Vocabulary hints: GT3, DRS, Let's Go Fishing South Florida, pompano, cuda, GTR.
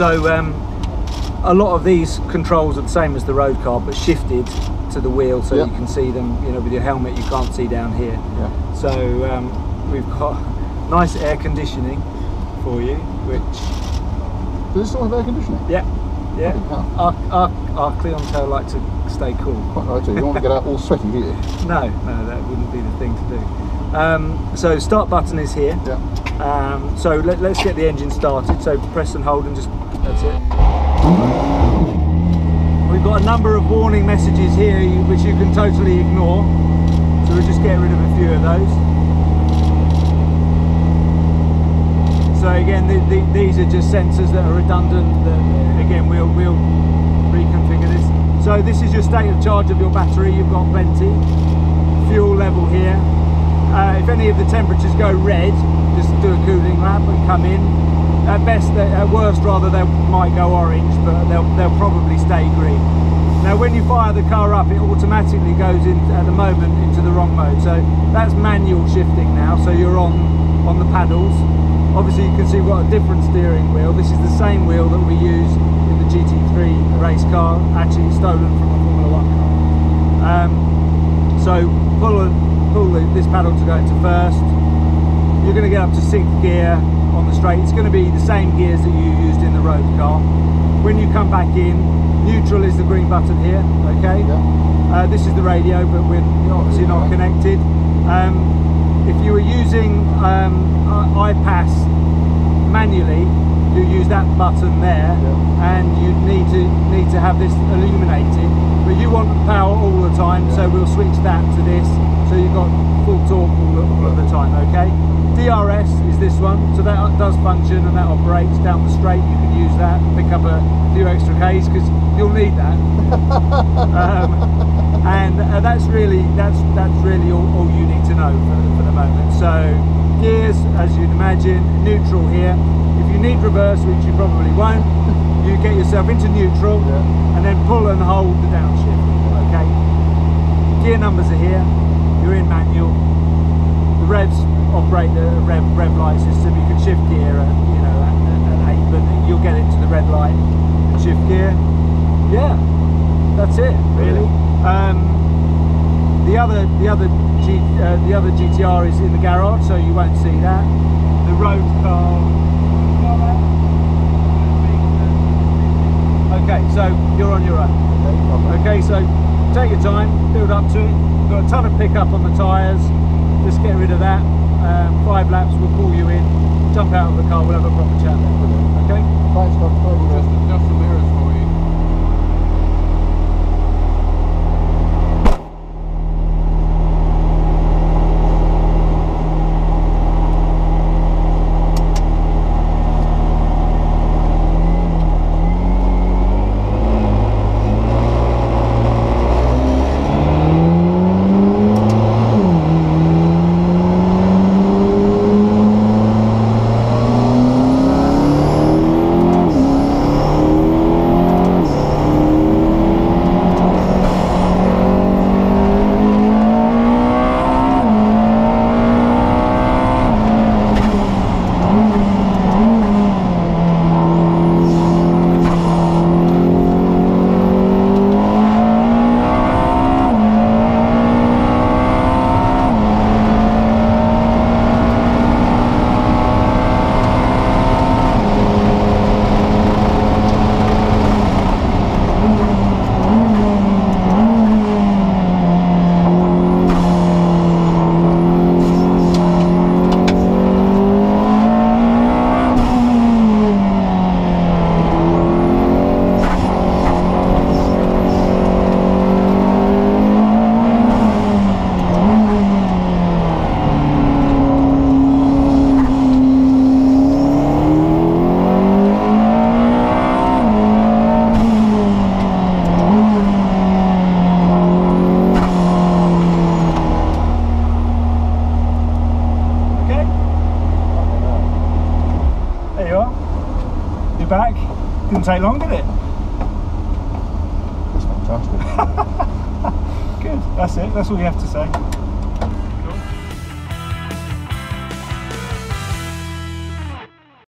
So a lot of these controls are the same as the road car, but shifted to the wheel, so you can see them. You know, with your helmet, you can't see down here. Yeah. So we've got nice air conditioning for you, which. Does it still have air conditioning? Yeah. Yeah. Our clientele like to stay cool. Quite right, you don't want to get out all sweaty, do you? No, no, that wouldn't be the thing to do. So start button is here. Yeah. So let's get the engine started. So press and hold and just. That's it. We've got a number of warning messages here which you can totally ignore. So we'll just get rid of a few of those. So again, these are just sensors that are redundant. That, again, we'll reconfigure this. So this is your state of charge of your battery. You've got plenty. Fuel level here. If any of the temperatures go red, just do a cooling lap and come in. At best, at worst rather, they might go orange, but they'll probably stay green. Now when you fire the car up, it automatically goes in, at the moment, into the wrong mode. So that's manual shifting now, so you're on the paddles. Obviously you can see what a different steering wheel. This is the same wheel that we use in the GT3 race car, actually stolen from a Formula 1 car. So pull this paddle to go into first. You're going to get up to sixth gear on the straight. It's going to be the same gears that you used in the road car. When you come back in, neutral is the green button here. Okay. Yeah. This is the radio, but we're obviously not connected. If you were using iPass manually, you use that button there, and you need to have this illuminated. But you want power all the time, so we'll switch that to this. So you've got full torque all of the time. Okay. DRS is this one, so that does function and that operates down the straight. You can use that, pick up a few extra Ks because you'll need that. And that's really all you need to know for the moment. So gears, as you'd imagine, neutral here. If you need reverse, which you probably won't, you get yourself into neutral and then pull and hold the downshift. Okay. Gear numbers are here. You're in manual. The revs operate the rev light system. You can shift gear at, you know, at 8, but you'll get into the red light and shift gear. Yeah, that's it really. The other GTR is in the garage, so you won't see that. The road car. Okay, so you're on your own. Okay, so take your time, build up to it. You've got a ton of pickup on the tyres. Just get rid of that. 5 laps, we'll call you in, jump out of the car, we'll have a proper chat then. Okay? Thanks, Bob. We'll just adjust the mirrors for you. Back. Didn't take long, did it? That's fantastic. Good. That's it. That's all you have to say.